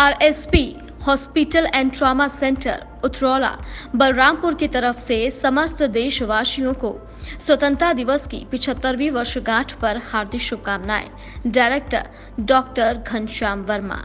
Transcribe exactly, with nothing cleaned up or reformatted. RSB hospital and trauma centre Utraula Balrampur की तरफ से समस्त देशवासियों को स्वतंत्रता दिवस की पिछहत्तरवीं वर्षगांठ पर हार्दिक शुभकामनाएं। Director doctor Ghanshyam Verma.